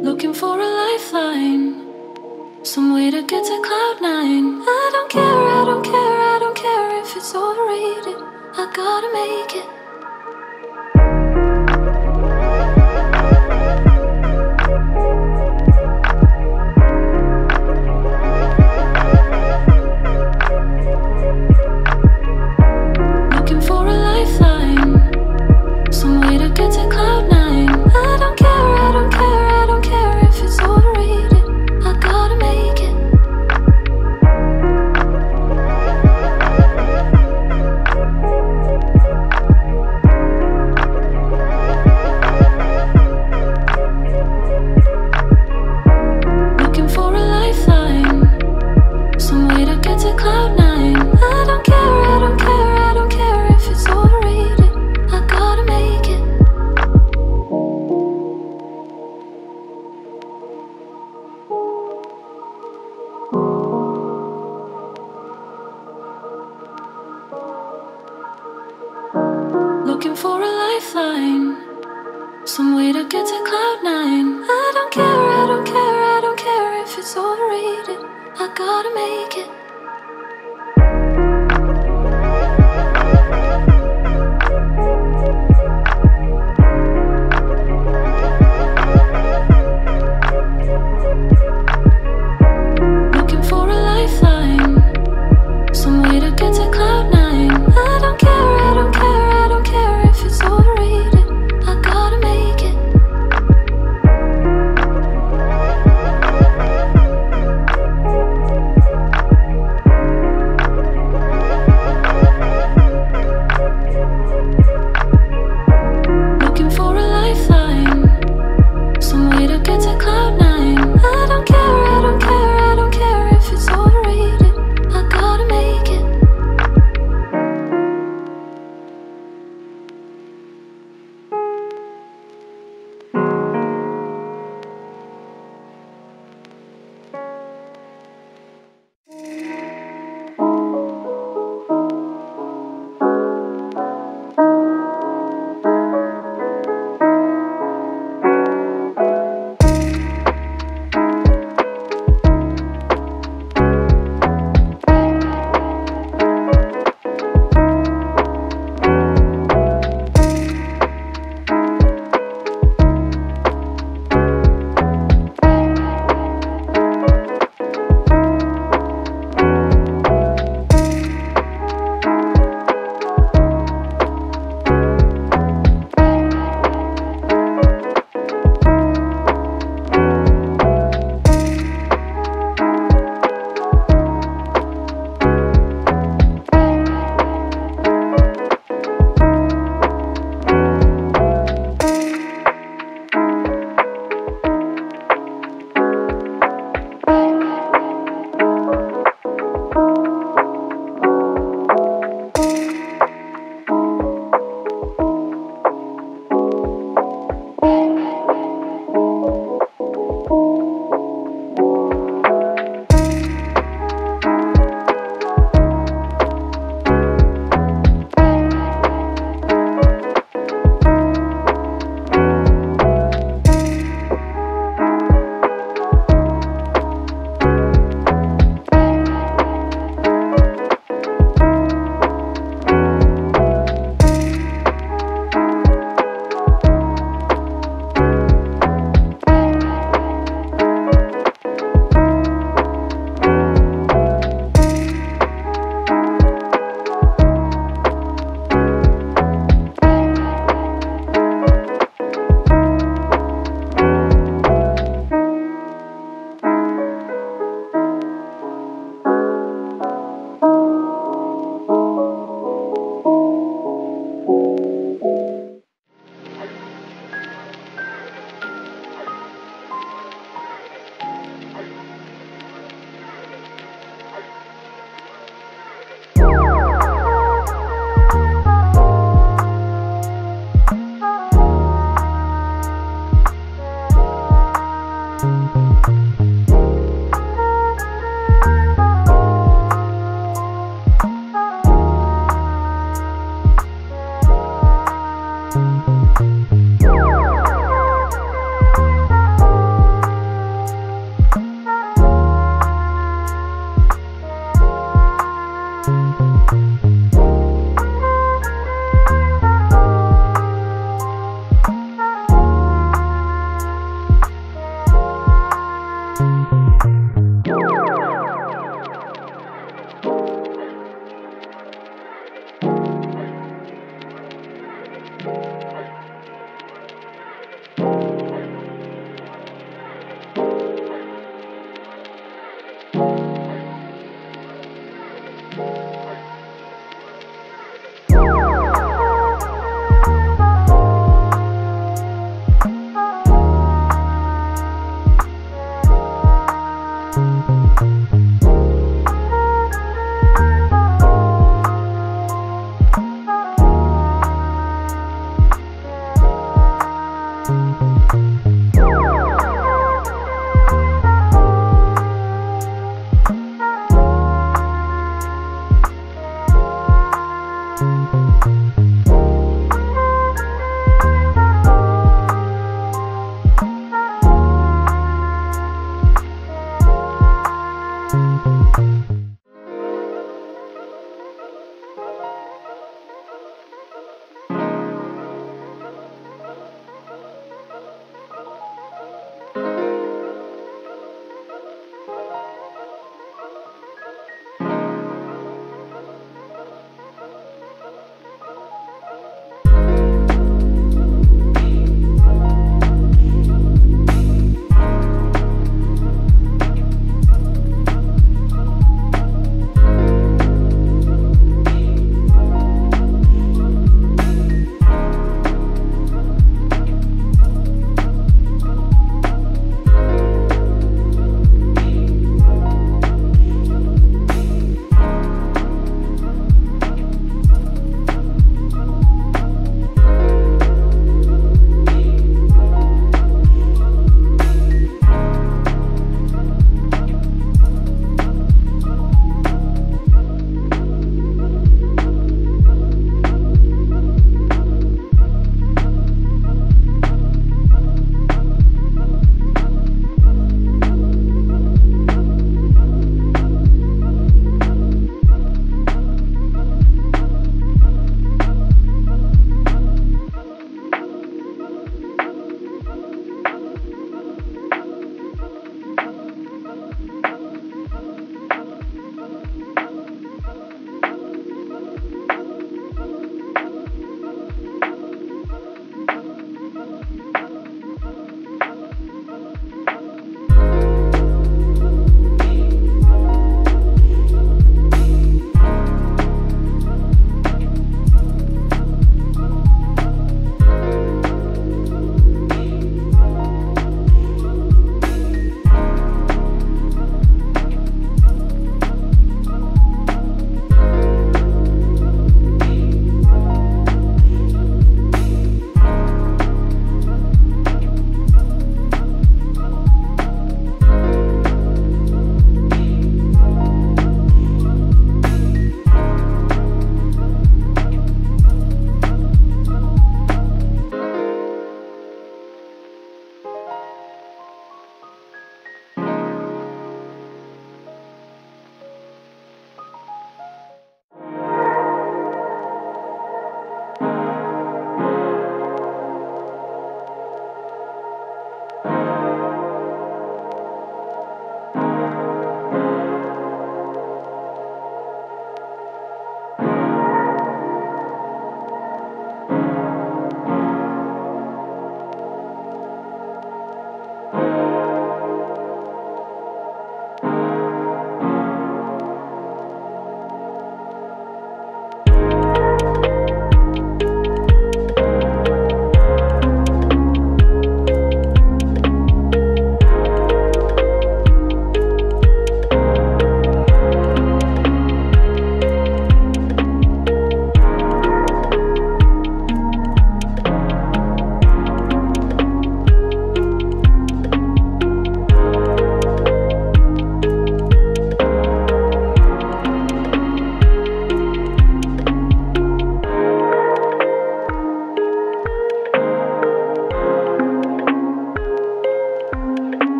Looking for a lifeline, some way to get to cloud nine. I don't care, I don't care, I don't care if it's overrated. I gotta make it. get to cloud nine. I don't care, I don't care, I don't care if it's overrated. I gotta make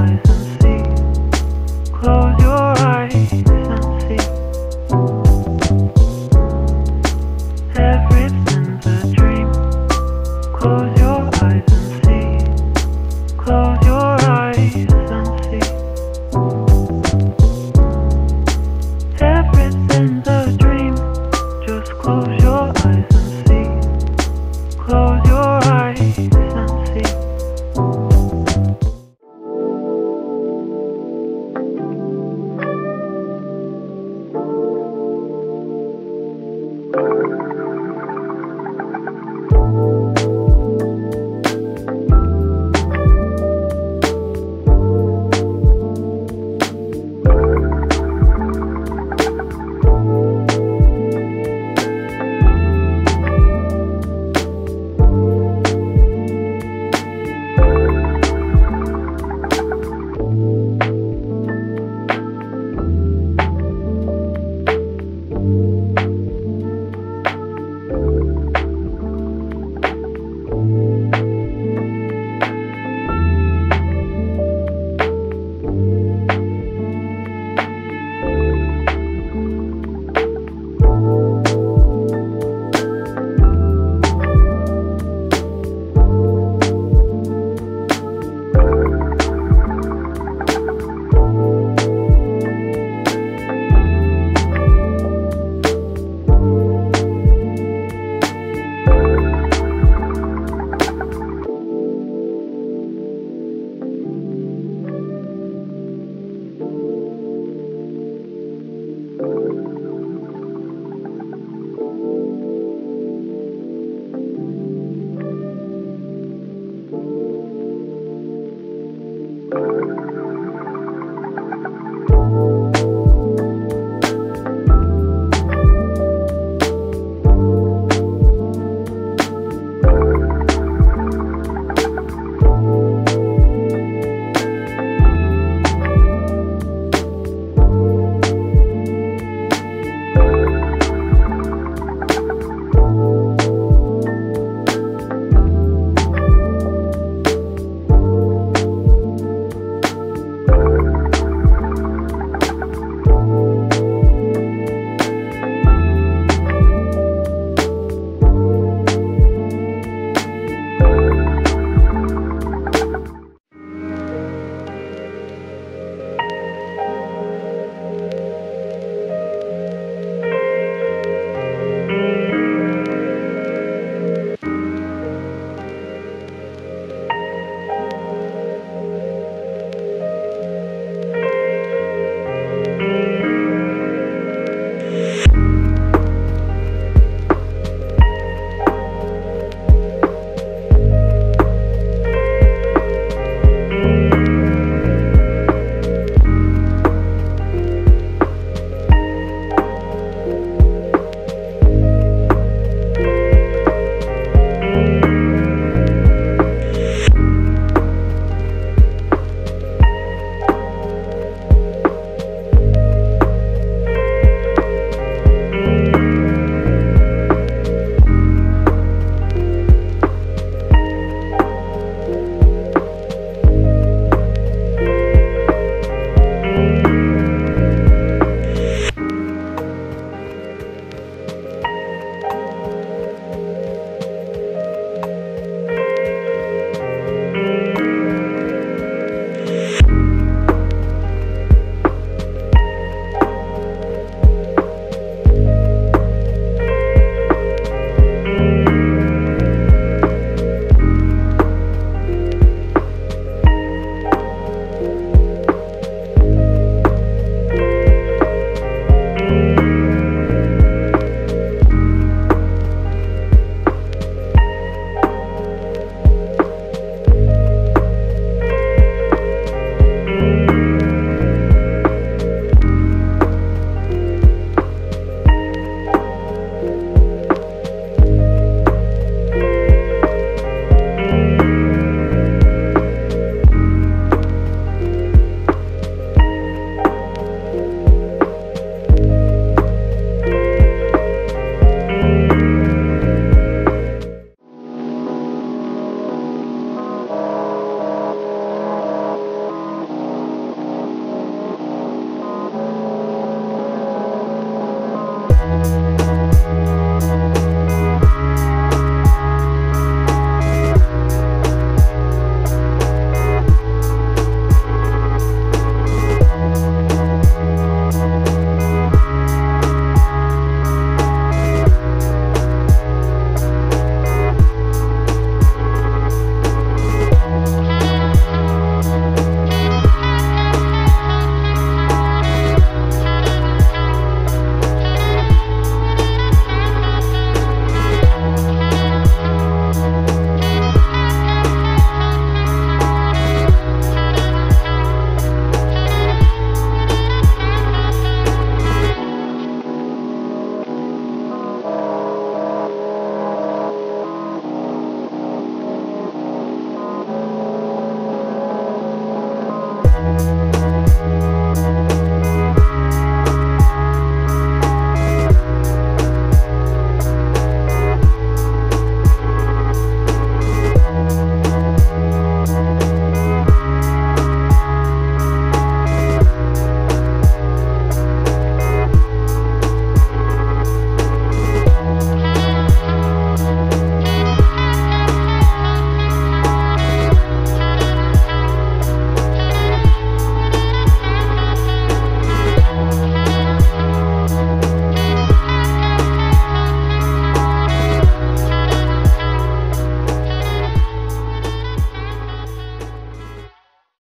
eyes and see. Close your eyes and see. Everything's a dream. Close your eyes and see. Close your eyes and see. Everything's a dream. Just close your eyes and see. Close your eyes and see.